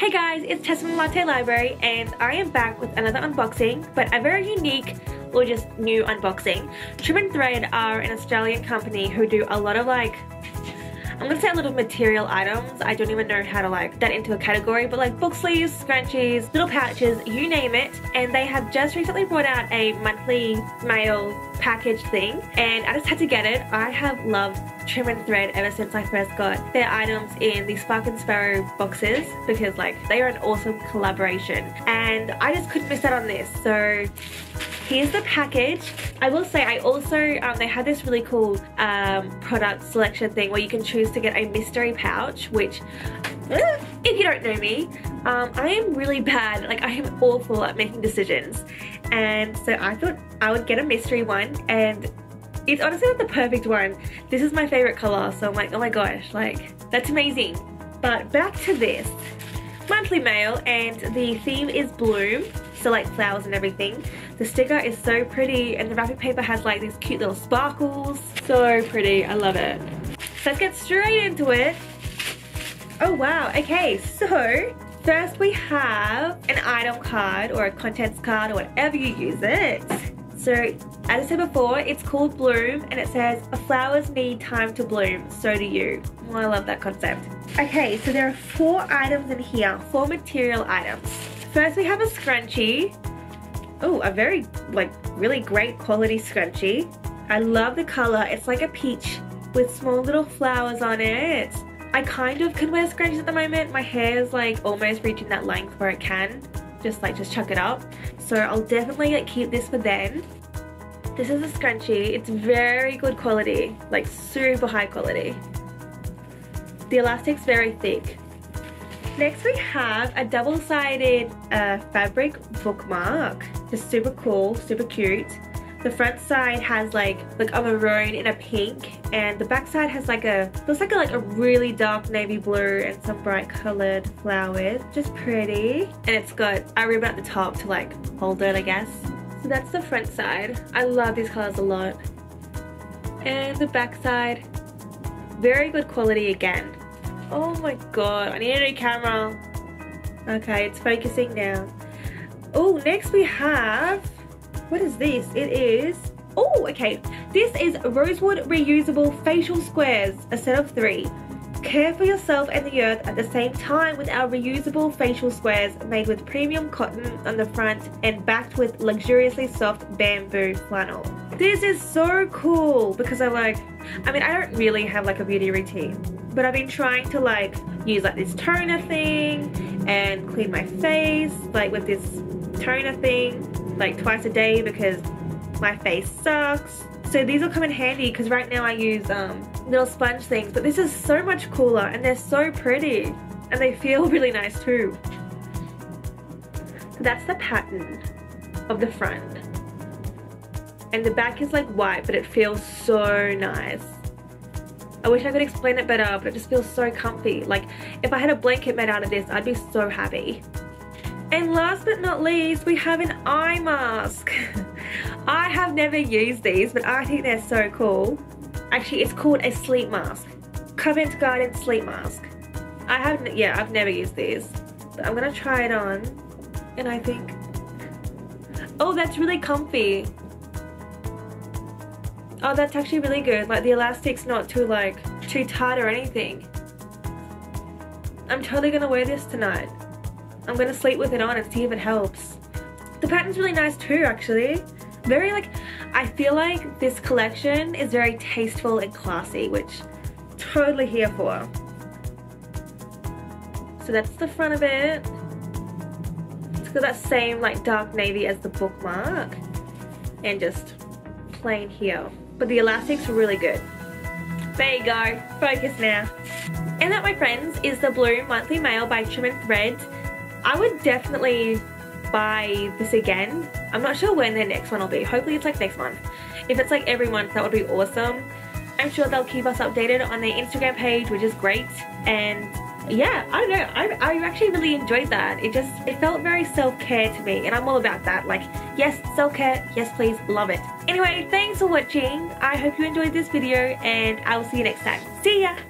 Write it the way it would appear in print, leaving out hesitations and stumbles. Hey guys, it's Tessa from The Latte Library and I am back with another unboxing, but a very unique or just new unboxing. Trim & Thread are an Australian company who do a lot of I'm gonna say a little material items. I don't even know how to that into a category, but book sleeves, scrunchies, little pouches, you name it. And they have just recently brought out a monthly mail package thing and I just had to get it. I have loved Trim & Thread ever since I first got their items in the Spark and Sparrow boxes because they are an awesome collaboration and I just couldn't miss out on this. So here's the package. I will say I also, they had this really cool product selection thing where you can choose to get a mystery pouch, which if you don't know me, I am really bad, I am awful at making decisions. And so I thought I would get a mystery one and it's honestly not the perfect one. This is my favorite color, so I'm oh my gosh, that's amazing. But back to this. Monthly mail, and the theme is Bloom, so flowers and everything. The sticker is so pretty and the wrapping paper has these cute little sparkles. So pretty, I love it. So let's get straight into it. Oh wow, okay, so first we have an item card or a contents card or whatever you use it. So as I said before, it's called Bloom and it says, flowers need time to bloom, so do you. Well, I love that concept. Okay, so there are 4 items in here, 4 material items. First we have a scrunchie. Oh, a very, really great quality scrunchie. I love the color. It's a peach with small little flowers on it. I kind of can wear scrunchies at the moment. My hair is almost reaching that length where it can. Just chuck it up. So I'll definitely keep this for then. This is a scrunchie. It's very good quality, super high quality. The elastic's very thick. Next we have a double-sided fabric bookmark. Just super cool, super cute. The front side has a maroon and a pink, and the back side has looks like a really dark navy blue and some bright coloured flowers. Just pretty. And it's got a ribbon at the top to hold it, I guess. So that's the front side. I love these colours a lot. And the back side, very good quality again. Oh my god, I need a new camera. Okay, it's focusing now. Oh, next we have, what is this? It is, oh, okay. This is Rosewood Reusable Facial Squares, a set of 3. Care for yourself and the earth at the same time with our reusable facial squares made with premium cotton on the front and backed with luxuriously soft bamboo flannel. This is so cool because I don't really have a beauty routine, but I've been trying to use this toner thing and clean my face with this toner thing twice a day because my face sucks. So these will come in handy because right now I use little sponge things, but this is so much cooler and they're so pretty and they feel really nice too. So that's the pattern of the front and the back is white, but it feels so nice. I wish I could explain it better, but it just feels so comfy. If I had a blanket made out of this, I'd be so happy. And last but not least, we have an eye mask. I have never used these, but I think they're so cool. Actually, it's called a sleep mask. Covent Garden sleep mask. I've never used these. But I'm gonna try it on. And I think, oh, that's really comfy. Oh, that's actually really good. The elastic's not too, too tight or anything. I'm totally gonna wear this tonight. I'm gonna sleep with it on and see if it helps. The pattern's really nice too, actually. Very, I feel this collection is very tasteful and classy, which I'm totally here for. So that's the front of it. It's got that same, dark navy as the bookmark. And just plain here. But the elastic's really good. There you go. Focus now. And that, my friends, is the Bloom Monthly Mail by Trim & Thread. I would definitely buy this again. I'm not sure when their next one will be. Hopefully it's next month. If it's every month, that would be awesome. I'm sure they'll keep us updated on their Instagram page, which is great. And yeah, I don't know. I actually really enjoyed that. It felt very self-care to me and I'm all about that. Yes, self-care. Yes, please. Love it. Anyway, thanks for watching. I hope you enjoyed this video and I will see you next time. See ya!